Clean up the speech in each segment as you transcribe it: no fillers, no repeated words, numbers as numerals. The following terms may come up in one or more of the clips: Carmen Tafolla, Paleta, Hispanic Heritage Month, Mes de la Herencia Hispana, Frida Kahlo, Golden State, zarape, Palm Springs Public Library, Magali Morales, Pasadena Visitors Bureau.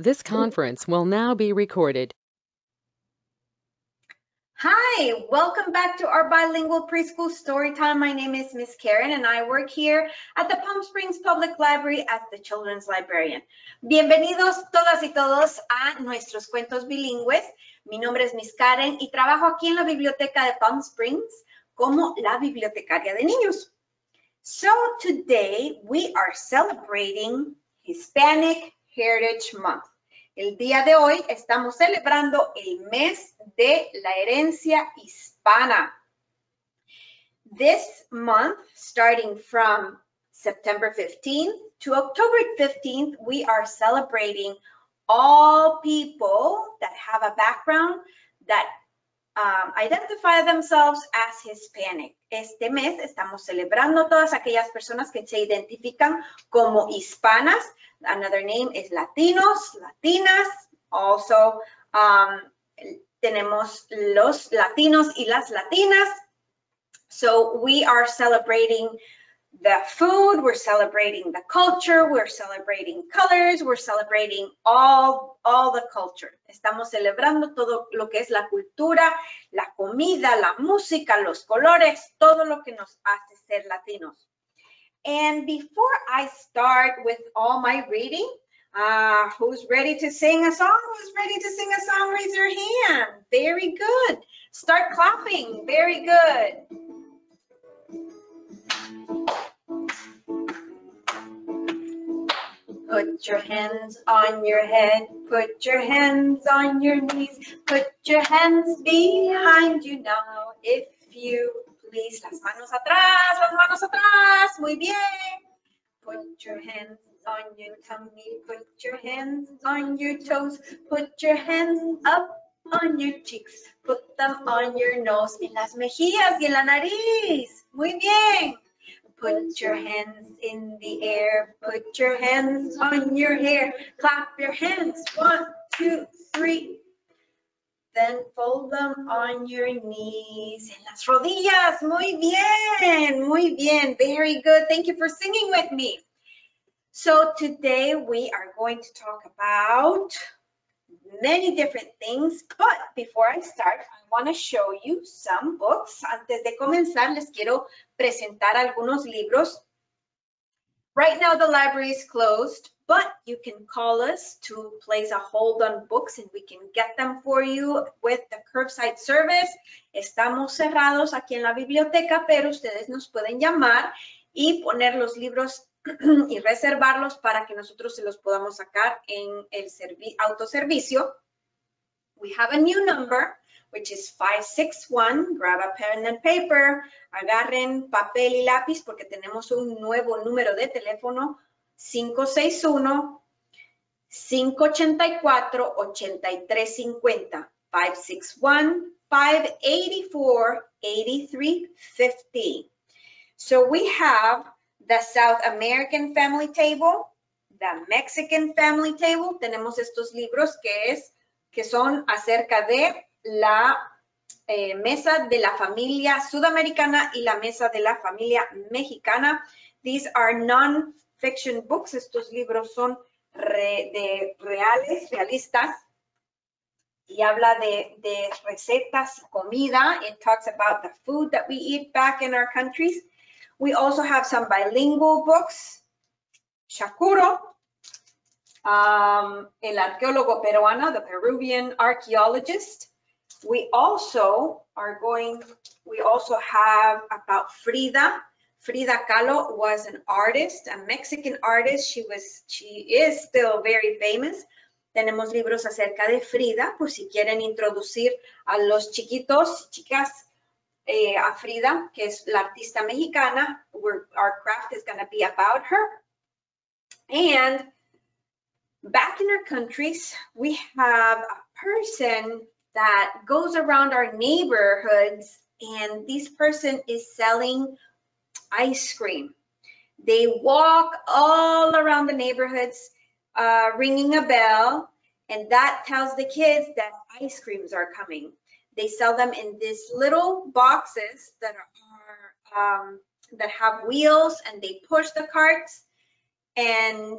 This conference will now be recorded. Hi, welcome back to our bilingual preschool story time. My name is Miss Karen and I work here at the Palm Springs Public Library as the children's librarian. Bienvenidos todas y todos a nuestros cuentos bilingües. Mi nombre es Miss Karen y trabajo aquí en la biblioteca de Palm Springs como la bibliotecaria de niños. So today we are celebrating Hispanic Heritage Month. El día de hoy estamos celebrando el mes de la herencia hispana. This month, starting from September 15th to October 15th, we are celebrating all people that have a background that identify themselves as Hispanic. Este mes estamos celebrando todas aquellas personas que se identifican como hispanas. Another name is Latinos, Latinas. Also, tenemos los Latinos y las Latinas. So we are celebrating the food, we're celebrating the culture, we're celebrating colors, we're celebrating all the culture. Estamos celebrando todo lo que es la cultura, la comida, la música, los colores, todo lo que nos hace ser latinos. And before I start with all my reading, who's ready to sing a song? Who's ready to sing a song? Raise your hand. Very good. Start clapping. Very good. Put your hands on your head, put your hands on your knees, put your hands behind you now, if you please. Las manos atrás, muy bien. Put your hands on your tummy, put your hands on your toes, put your hands up on your cheeks, put them on your nose, en las mejillas y en la nariz, muy bien. Put your hands in the air, put your hands on your hair, clap your hands, 1, 2, 3. Then fold them on your knees, en las rodillas, muy bien, very good. Thank you for singing with me. So today we are going to talk about many different things, but before I start, I want to show you some books. Antes de comenzar, les quiero presentar algunos libros. Right now, the library is closed, but you can call us to place a hold on books and we can get them for you with the curbside service. Estamos cerrados aquí en la biblioteca, pero ustedes nos pueden llamar y poner los libros y reservarlos para que nosotros se los podamos sacar en el autoservicio. We have a new number, which is 561. Grab a pen and paper. Agarren papel y lápiz porque tenemos un nuevo número de teléfono, 561-584-8350. 561-584-8350. So we have the South American Family Table, the Mexican Family Table. Tenemos estos libros que son acerca de la mesa de la familia sudamericana y la mesa de la familia mexicana. These are non-fiction books. Estos libros son realistas. Y habla de recetas, comida. It talks about the food that we eat back in our countries. We also have some bilingual books. Shakuro, El Arqueólogo Peruano, the Peruvian archaeologist. We also have about Frida. Frida Kahlo was an artist, a Mexican artist. She is still very famous. Tenemos libros acerca de Frida, por si quieren introducir a los chiquitos, chicas, a Frida, que es la artista mexicana. Our craft is going to be about her. And back in our countries, we have a person that goes around our neighborhoods, and this person is selling ice cream. They walk all around the neighborhoods, ringing a bell, and that tells the kids that ice creams are coming. They sell them in these little boxes that have wheels, and they push the carts, and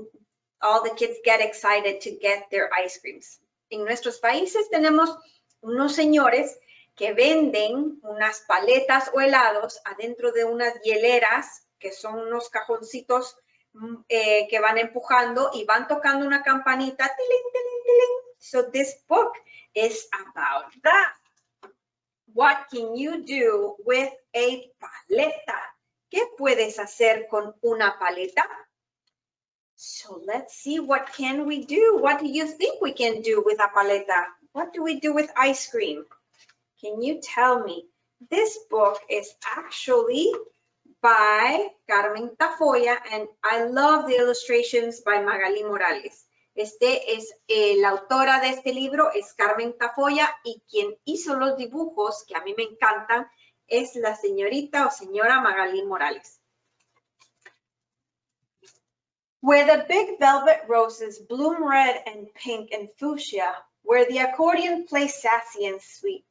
all the kids get excited to get their ice creams. En nuestros países tenemos unos señores que venden unas paletas o helados adentro de unas hieleras, que son unos cajoncitos que van empujando y van tocando una campanita. Tiling, tiling, tiling. So this book is about that. What can you do with a paleta? ¿Qué puedes hacer con una paleta? So let's see, what can we do? What do you think we can do with a paleta? What do we do with ice cream? Can you tell me? This book is actually by Carmen Tafolla, and I love the illustrations by Magali Morales. Este es la autora de este libro, es Carmen Tafolla, y quien hizo los dibujos, que a mí me encantan, es la señorita o señora Magali Morales. Where the big velvet roses bloom red and pink and fuchsia, where the accordion plays sassy and sweet,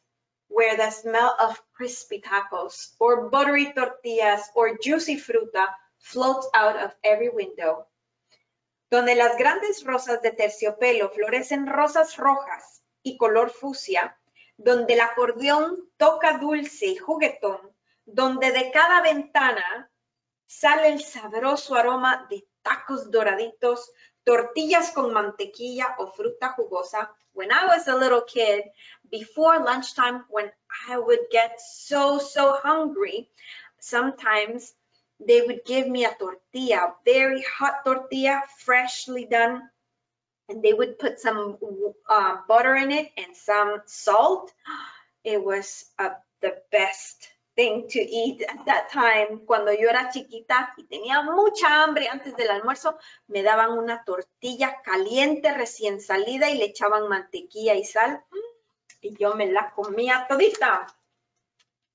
where the smell of crispy tacos or buttery tortillas or juicy fruta floats out of every window. Donde las grandes rosas de terciopelo florecen rosas rojas y color fucsia, donde el acordeón toca dulce y juguetón, donde de cada ventana sale el sabroso aroma de tacos doraditos, tortillas con mantequilla o fruta jugosa. When I was a little kid, before lunchtime, when I would get so hungry, sometimes they would give me a tortilla, very hot tortilla, freshly done, and they would put some butter in it and some salt. It was the best thing to eat at that time. Cuando yo era chiquita y tenía mucha hambre antes del almuerzo, me daban una tortilla caliente recién salida y le echaban mantequilla y sal, y yo me la comía todita.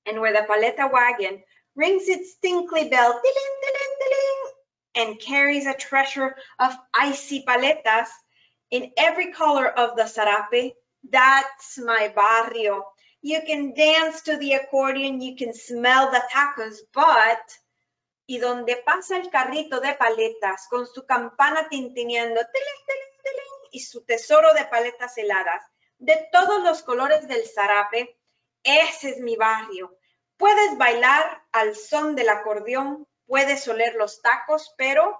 And where the paleta wagon rings its tinkly bell, tiling, tiling, tiling, and carries a treasure of icy paletas in every color of the sarape. That's my barrio. You can dance to the accordion, you can smell the tacos, but... Y donde pasa el carrito de paletas con su campana tintineando, tiling, tiling, tiling, y su tesoro de paletas heladas, de todos los colores del zarape, ese es mi barrio. Puedes bailar al son del acordeón, puedes oler los tacos, pero,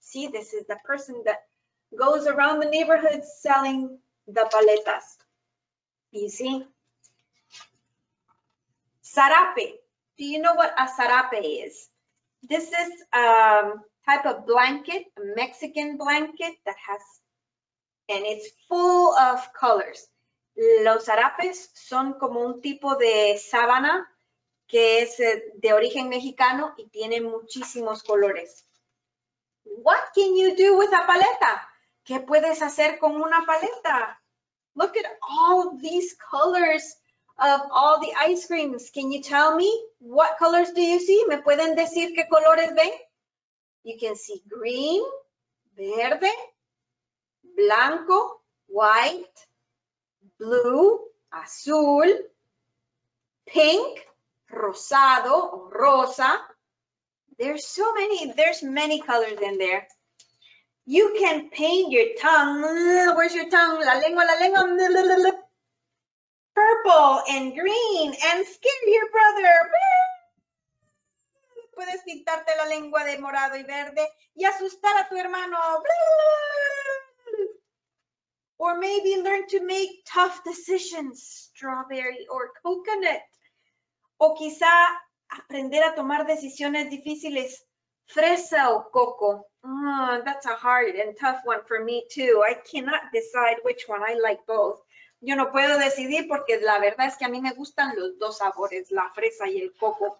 see, this is the person that goes around the neighborhood selling the paletas. You see? Zarape. Do you know what a zarape is? This is a type of blanket, a Mexican blanket that has, and it's full of colors. Los zarapes son como un tipo de sábana que es de origen mexicano y tiene muchísimos colores. What can you do with a paleta? ¿Qué puedes hacer con una paleta? Look at all these colors of all the ice creams. Can you tell me what colors do you see? ¿Me pueden decir qué colores ven? You can see green, verde, blanco, white, blue, azul, pink, rosado or rosa. There's so many, there's many colors in there. You can paint your tongue. Where's your tongue? La lengua, purple and green, and scare your brother. Puedes pintarte la lengua de morado y verde y asustar a tu hermano. Or maybe learn to make tough decisions, strawberry or coconut. O quizá aprender a tomar decisiones difíciles, fresa o coco. Oh, that's a hard and tough one for me too. I cannot decide which one. I like both. Yo no puedo decidir porque la verdad es que a mí me gustan los dos sabores, la fresa y el coco.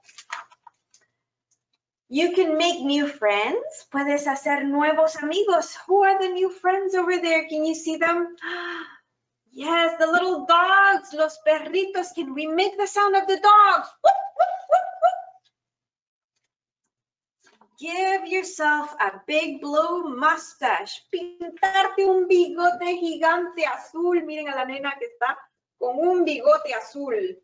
You can make new friends. Puedes hacer nuevos amigos. Who are the new friends over there? Can you see them? Yes, the little dogs, los perritos. Can we make the sound of the dogs? Whoop, whoop, whoop, whoop. Give yourself a big blue mustache. Pintarte un bigote gigante azul. Miren a la nena que está con un bigote azul.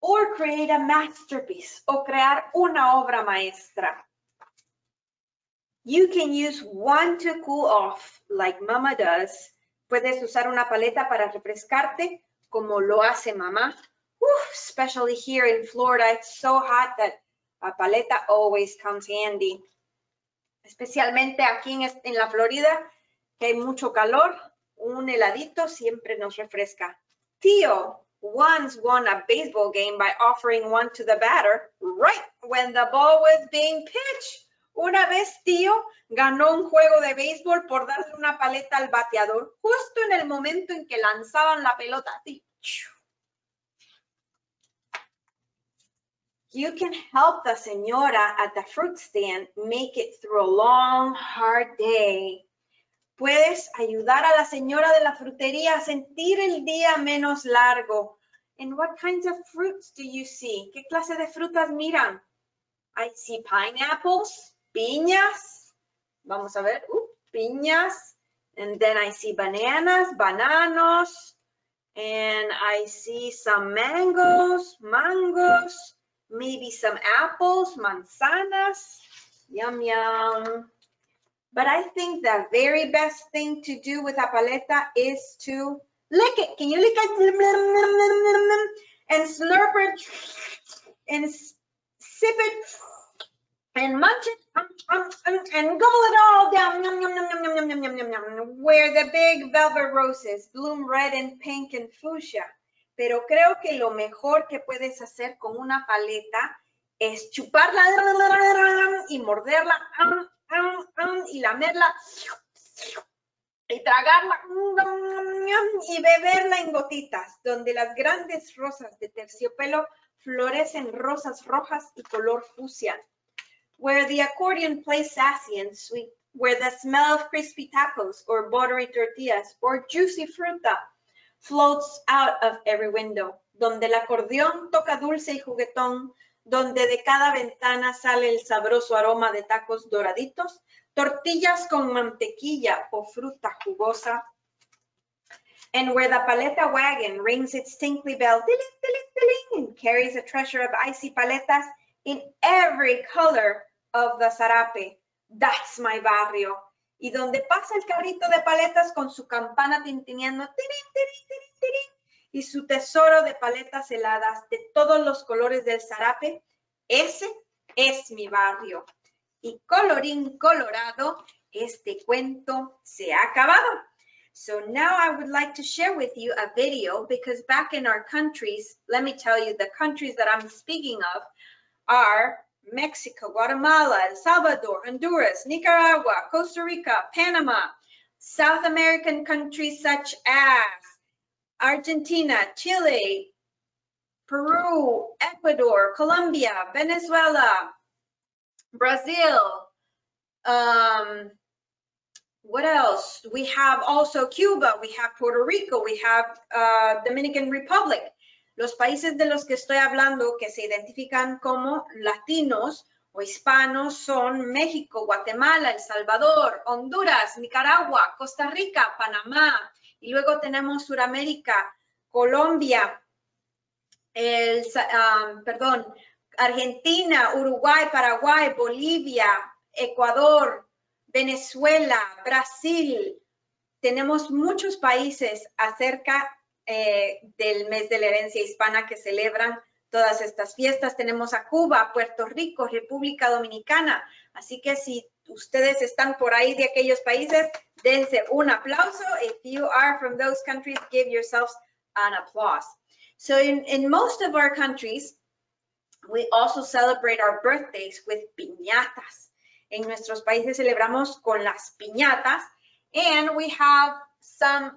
Or create a masterpiece. O crear una obra maestra. You can use one to cool off, like Mama does. Puedes usar una paleta para refrescarte, como lo hace Mama. Oof, especially here in Florida, it's so hot that a paleta always comes handy. Especialmente aquí en la Florida, que hay mucho calor, un heladito siempre nos refresca. Theo once won a baseball game by offering one to the batter right when the ball was being pitched. Una vez Tío ganó un juego de béisbol por darle una paleta al bateador justo en el momento en que lanzaban la pelota. You can help the señora at the fruit stand make it through a long, hard day. Puedes ayudar a la señora de la frutería a sentir el día menos largo. And what kinds of fruits do you see? ¿Qué clase de frutas miran? I see pineapples. Piñas, vamos a ver, piñas, and then I see bananas, bananos, and I see some mangoes, mangos, maybe some apples, manzanas, yum, yum. But I think the very best thing to do with a paleta is to lick it. Can you lick it? And slurp it, and sip it, and munch it, and gobble it all down, yum, yum, yum, yum, yum, yum, yum, yum, yum, where the big velvet roses bloom red and pink and fuchsia. Pero creo que lo mejor que puedes hacer con una paleta es chuparla y morderla y lamerla y tragarla y beberla en gotitas, donde las grandes rosas de terciopelo florecen rosas rojas y color fucsia. Where the accordion plays sassy and sweet, where the smell of crispy tacos or buttery tortillas or juicy fruta floats out of every window, donde el acordeón toca dulce y juguetón, donde de cada ventana sale el sabroso aroma de tacos doraditos, tortillas con mantequilla o fruta jugosa, and where the paleta wagon rings its tinkly bell, tiling, tiling, tiling, and carries a treasure of icy paletas in every color of the zarape. That's my barrio. Y donde pasa el carrito de paletas con su campana tintineando, tirin, tirin, tirin, tirin, y su tesoro de paletas heladas de todos los colores del zarape, ese es mi barrio. Y colorín colorado, este cuento se ha acabado. So now I would like to share with you a video, because back in our countries, let me tell you, the countries that I'm speaking of are Mexico, Guatemala, El Salvador, Honduras, Nicaragua, Costa Rica, Panama, South American countries such as Argentina, Chile, Peru, Ecuador, Colombia, Venezuela, Brazil. What else? We have also Cuba, we have Puerto Rico, we have Dominican Republic. Los países de los que estoy hablando que se identifican como latinos o hispanos son México, Guatemala, El Salvador, Honduras, Nicaragua, Costa Rica, Panamá. Y luego tenemos Suramérica, Colombia, Argentina, Uruguay, Paraguay, Bolivia, Ecuador, Venezuela, Brasil. Tenemos muchos países acerca del mes de la herencia hispana que celebran todas estas fiestas. Tenemos a Cuba, Puerto Rico, República Dominicana. Así que si ustedes están por ahí de aquellos países, dense un aplauso. If you are from those countries, give yourselves an applause. So in most of our countries, we also celebrate our birthdays with piñatas. En nuestros países celebramos con las piñatas, and we have some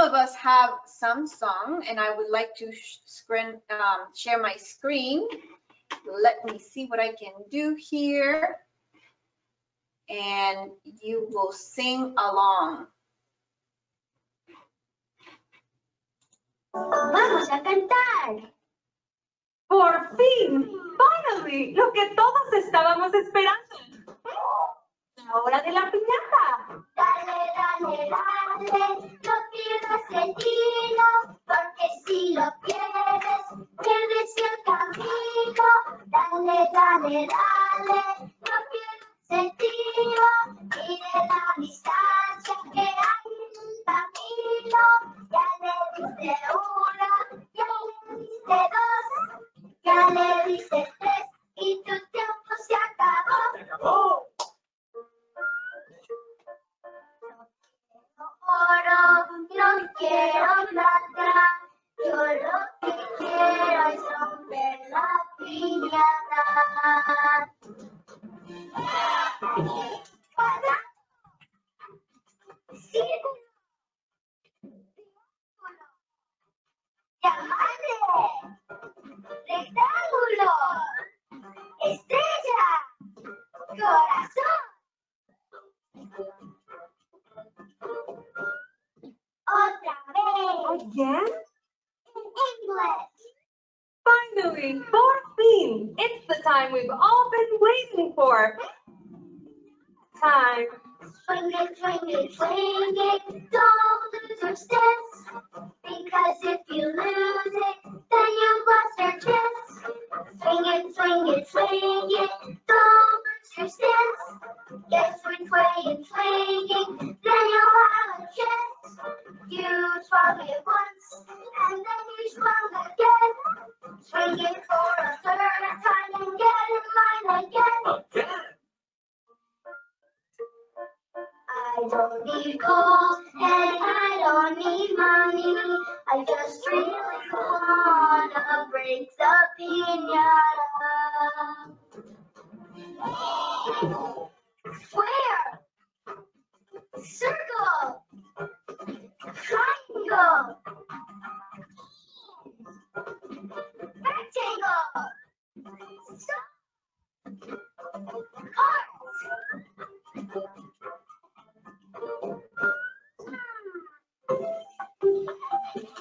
of us have some song, and I would like to share my screen. Let me see what I can do here. And you will sing along. Vamos a cantar. Por fin, finally, lo que todos estábamos esperando. La hora de la piñata. Dale, dale, dale, no pierdas el tino, porque si lo pierdes, pierdes el camino. Dale, dale, dale, no pierdas el tino, quiero plata, yo lo que quiero es romper la piñata. Cuadrado, círculo, triángulo, diamante, rectángulo, estrella, corazón. Otra vez. Again? In English. Finally, Dorothy, it's the time we've all been waiting for. Time. Swing it, swing it, swing it. Don't lose your steps. Because if you lose it, then you've lost your chance. Swing it, swing it, swing it. Don't lose your steps. Yes, swing, swing, swing it. Then you'll have a chance. You swung it once, and then you swung again. Swing it for a third time and get in line again. Again. I don't need gold and I don't need money. I just really wanna break the piñata. Square, circle, triangle, rectangle, circle, heart.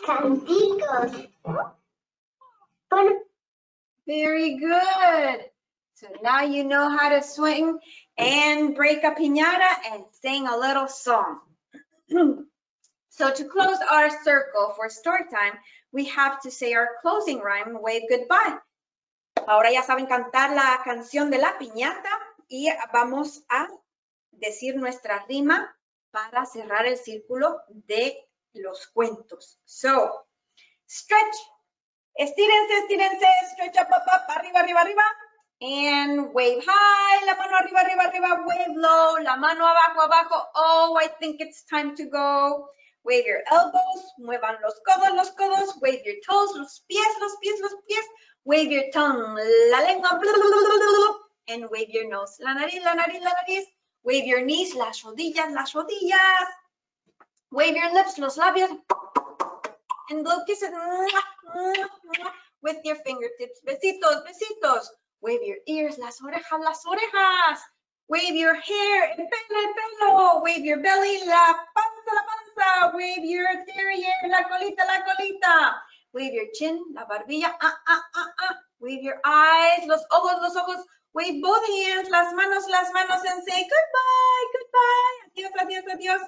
Canticos. Very good. So now you know how to swing and break a piñata and sing a little song. So to close our circle for story time, we have to say our closing rhyme and wave goodbye. Ahora ya saben cantar la canción de la piñata y vamos a decir nuestra rima para cerrar el círculo de los cuentos. So, stretch, estírense, estírense, stretch up, up, up, arriba, arriba, arriba, and wave high, la mano arriba, arriba, arriba, wave low, la mano abajo, abajo, oh, I think it's time to go, wave your elbows, muevan los codos, wave your toes, los pies, los pies, los pies, wave your tongue, la lengua, and wave your nose, la nariz, la nariz, la nariz, wave your knees, las rodillas, las rodillas. Wave your lips, los labios, and blow kisses with your fingertips. Besitos, besitos. Wave your ears, las orejas, las orejas. Wave your hair, el pelo, el pelo. Wave your belly, la panza, la panza. Wave your derriere, la colita, la colita. Wave your chin, la barbilla, Wave your eyes, los ojos, los ojos. Wave both hands, las manos, and say goodbye, goodbye. Adiós, adiós, adiós.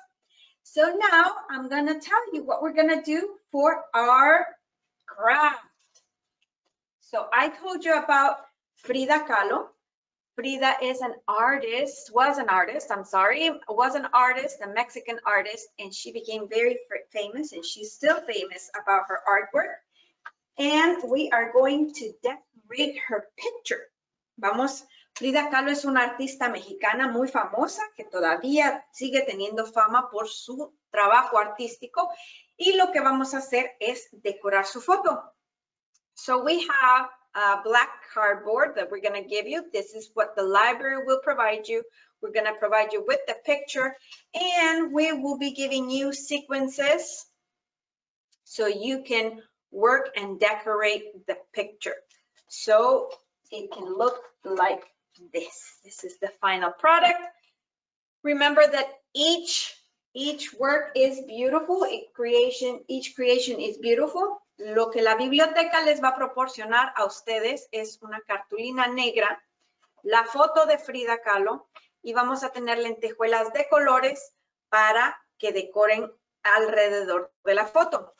So now I'm going to tell you what we're going to do for our craft. So I told you about Frida Kahlo. Frida is an artist, was an artist, a Mexican artist, and she became very famous, and she's still famous about her artwork. And we are going to decorate her picture. Vamos. Frida Kahlo es una artista mexicana muy famosa que todavía sigue teniendo fama por su trabajo artístico y lo que vamos a hacer es decorar su foto. So we have a black cardboard that we're going to give you. This is what the library will provide you. We're going to provide you with the picture and we will be giving you sequences so you can work and decorate the picture. So it can look like this is the final product. Remember that each work is beautiful. Each creation is beautiful. Lo que la biblioteca les va a proporcionar a ustedes es una cartulina negra, la foto de Frida Kahlo y vamos a tener lentejuelas de colores para que decoren alrededor de la foto.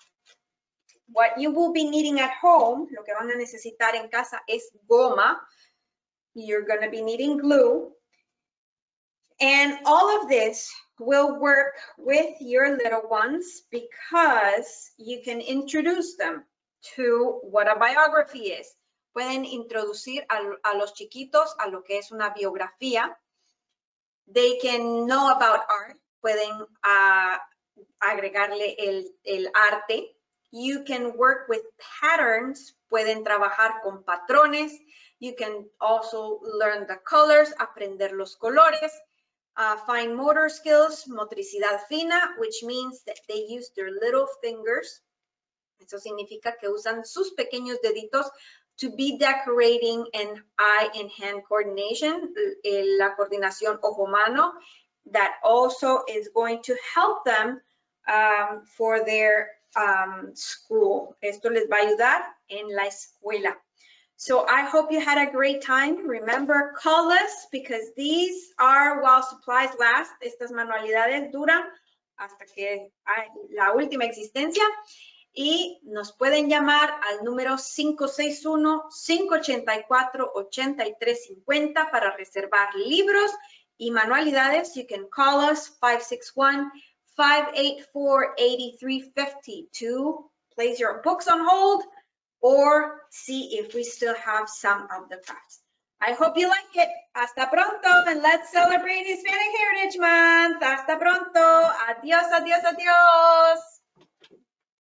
What you will be needing at home, lo que van a necesitar en casa es goma. You're going to be needing glue. And all of this will work with your little ones because you can introduce them to what a biography is. Pueden introducir a los chiquitos a lo que es una biografía. They can know about art. Pueden agregarle el arte. You can work with patterns. Pueden trabajar con patrones. You can also learn the colors, aprender los colores. Fine motor skills, motricidad fina, which means that they use their little fingers. Eso significa que usan sus pequeños deditos to be decorating and eye and hand coordination, la coordinación ojo-mano. That also is going to help them for their school. Esto les va a ayudar en la escuela. So I hope you had a great time. Remember, call us because these are while supplies last. Estas manualidades duran hasta que hay la última existencia. Y nos pueden llamar al número 561-584-8350 para reservar libros y manualidades. You can call us 561-584-8350 to place your books on hold or see if we still have some of the crafts. I hope you like it. Hasta pronto, and let's celebrate Hispanic Heritage Month. Hasta pronto. Adiós, adiós, adiós.